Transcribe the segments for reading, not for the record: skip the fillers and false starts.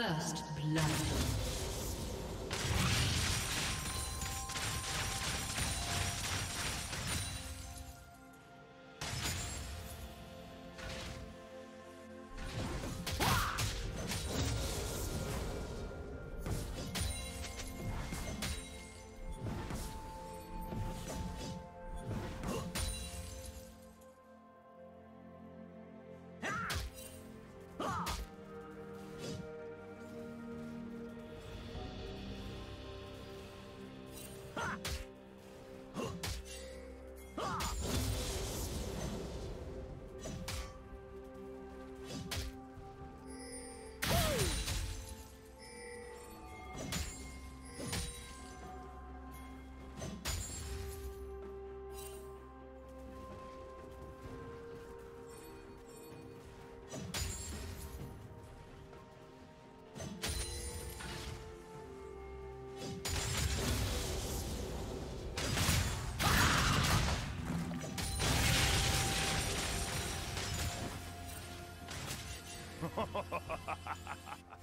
First blood. Ha ha ha ha ha ha ha!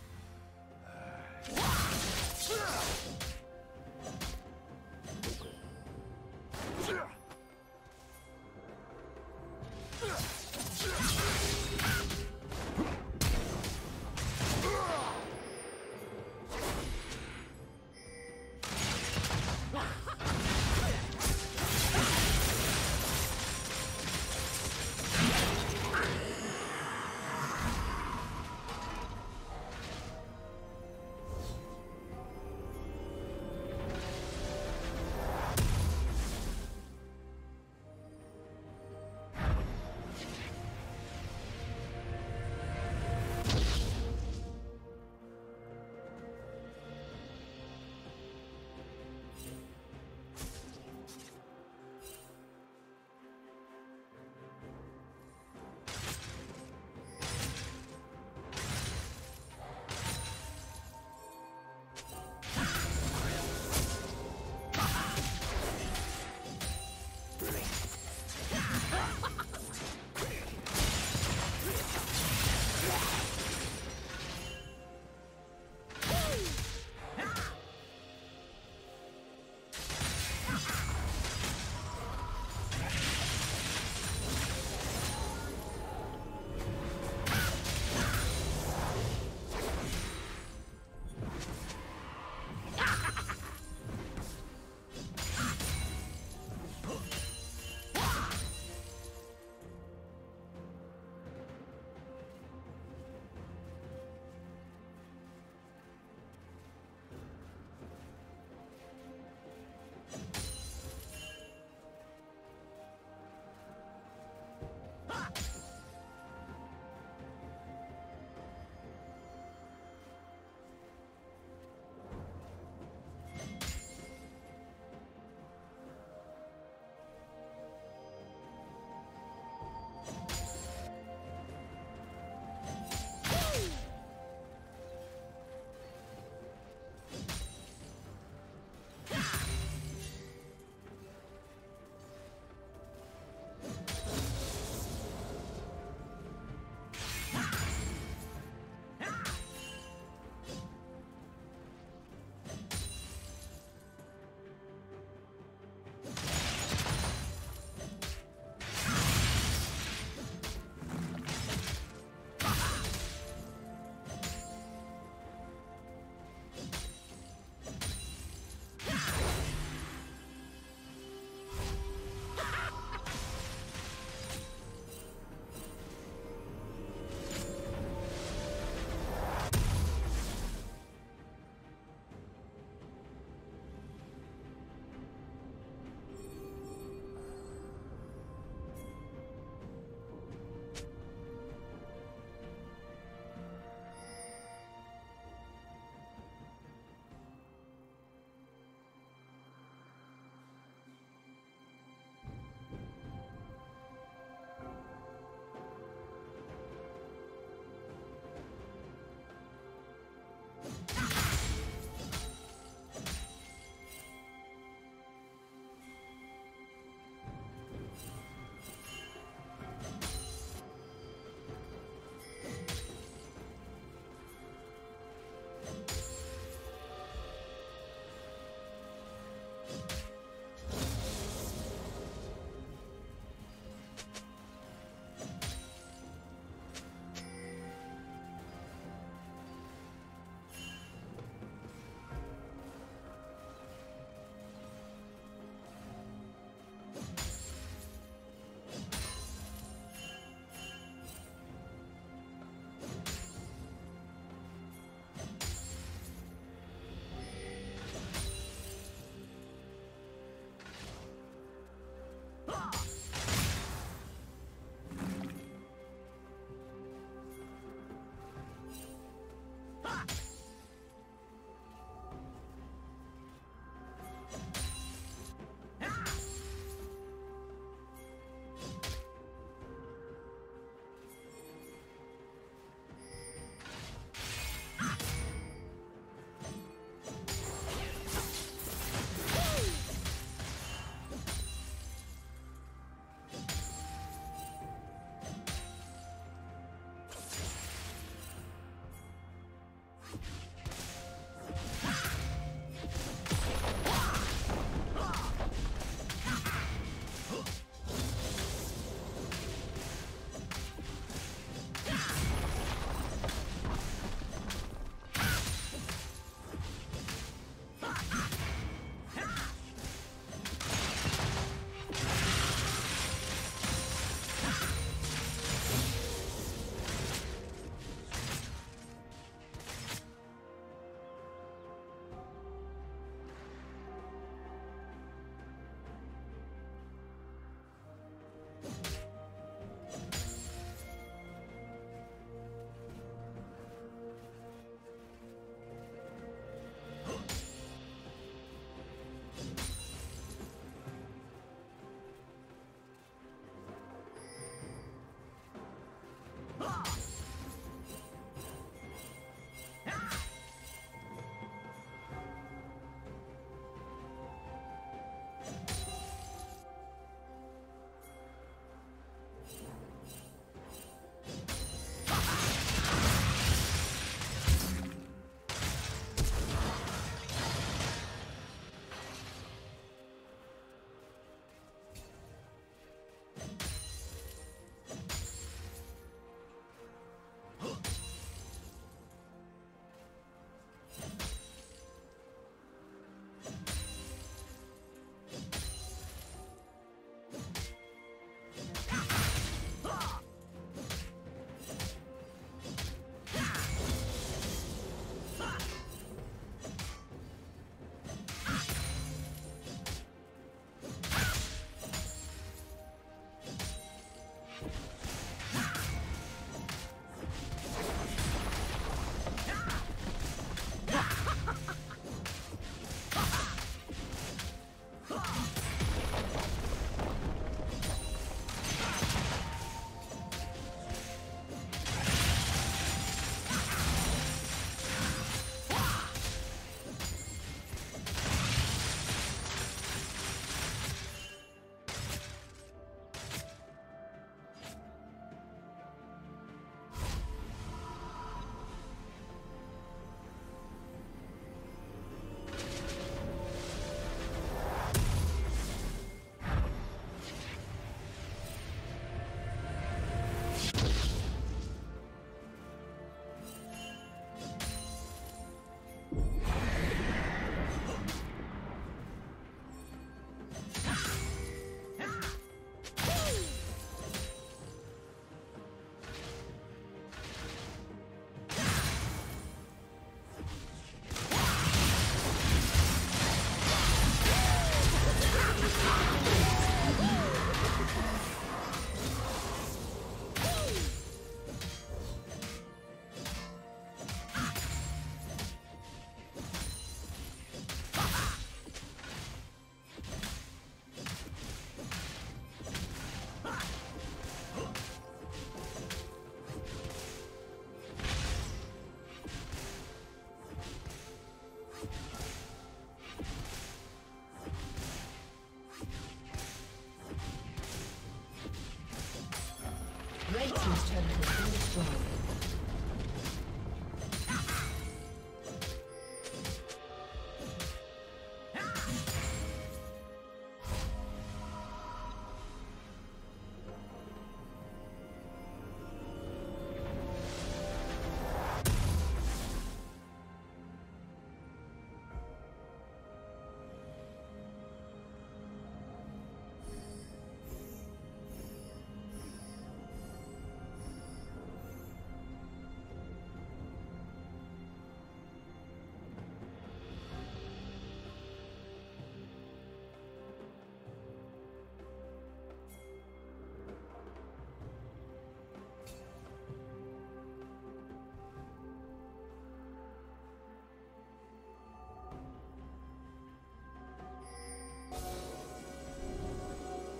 Red team's turret has been destroyed.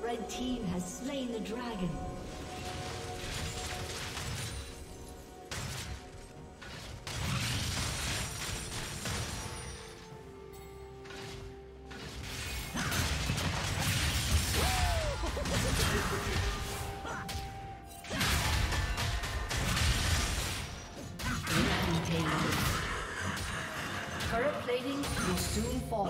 Red team has slain the dragon. Turret plating will soon fall.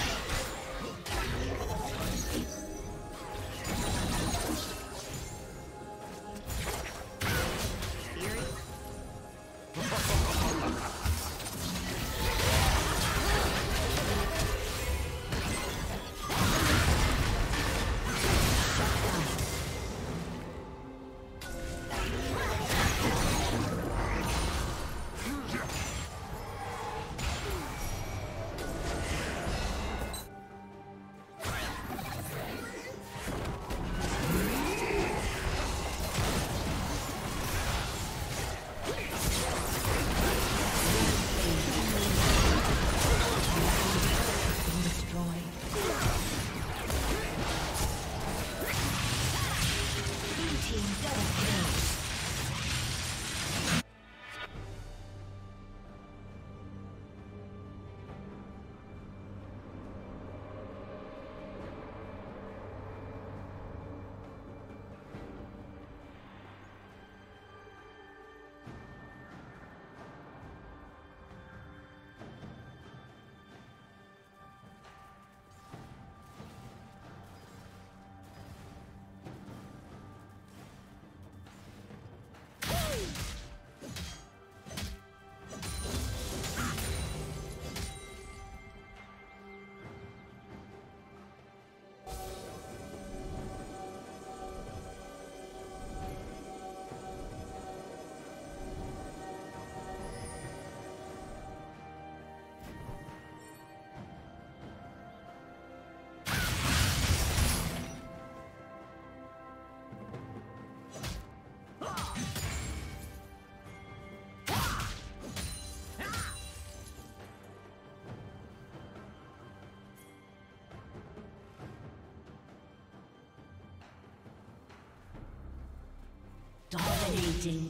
Plating.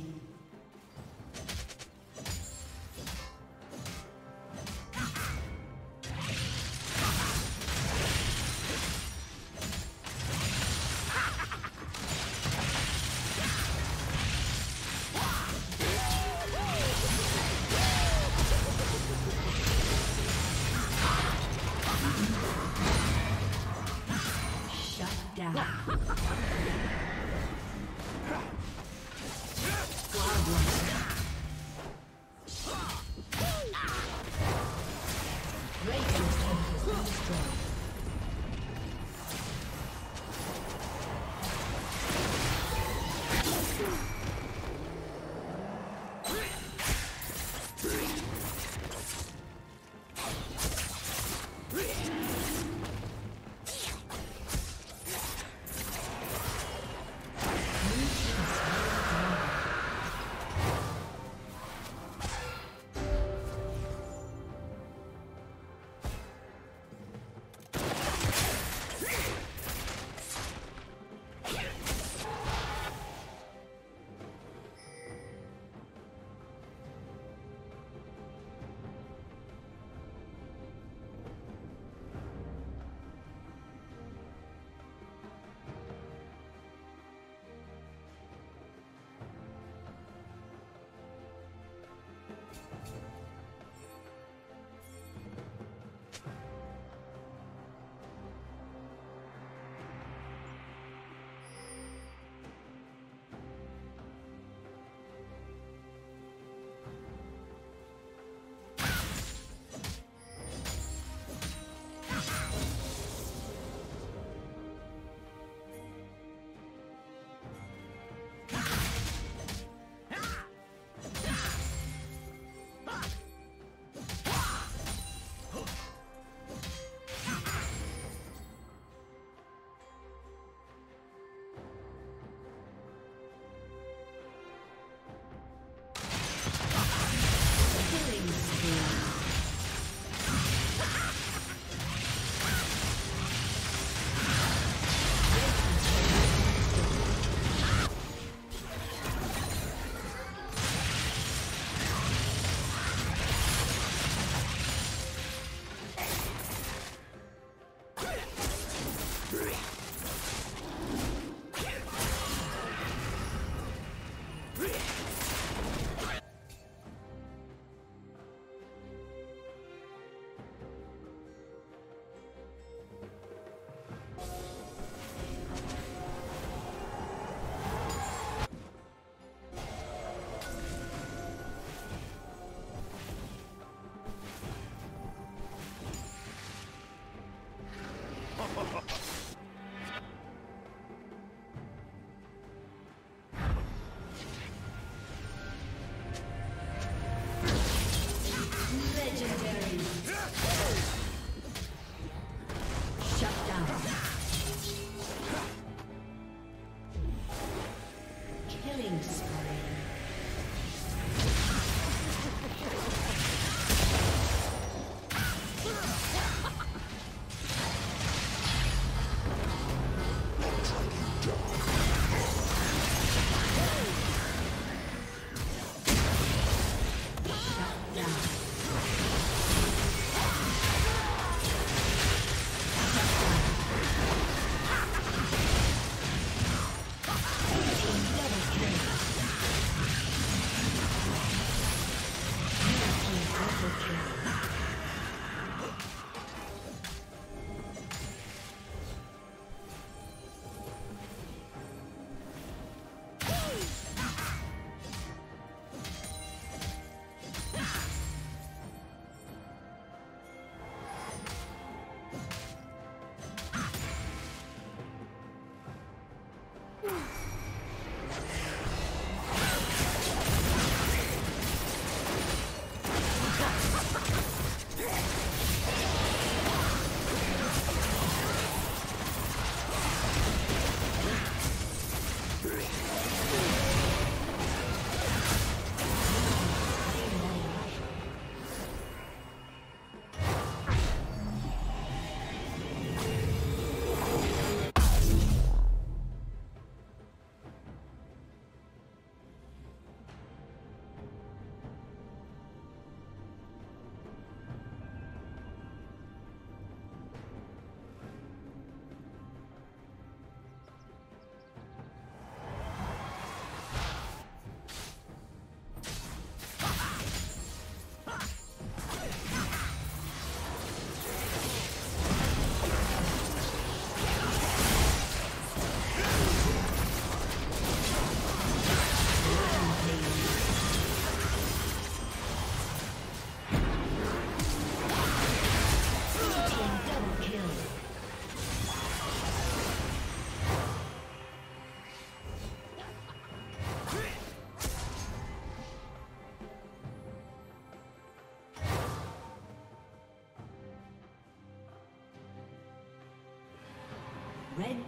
Double kill. Red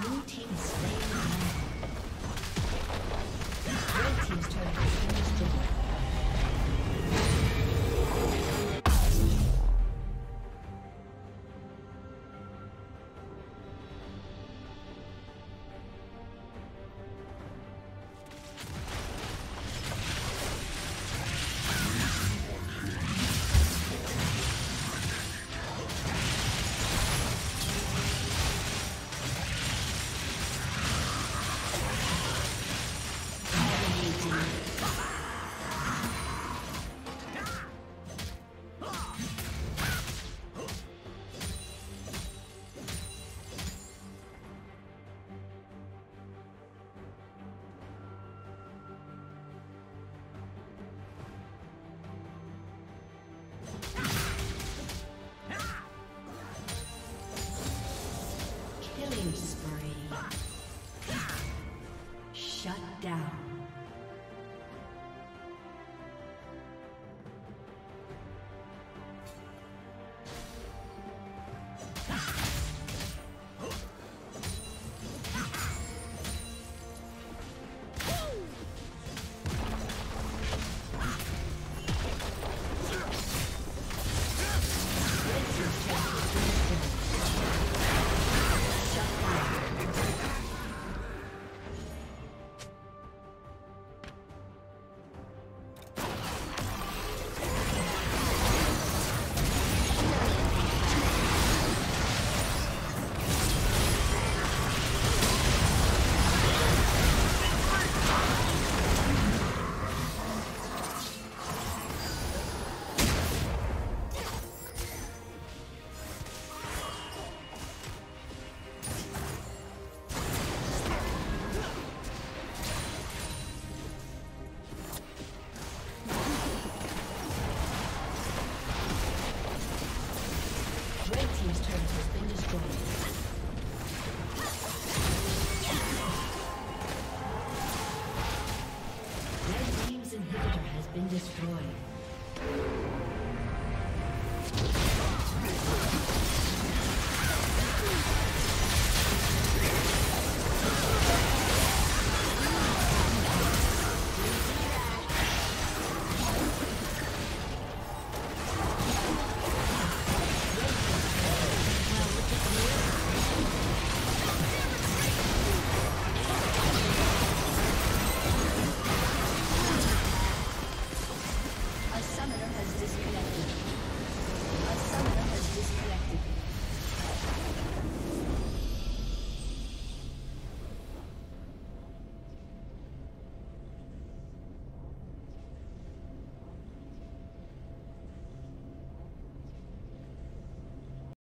Blue team's slain. Red team's turret has been destroyed. Spree. Shut down.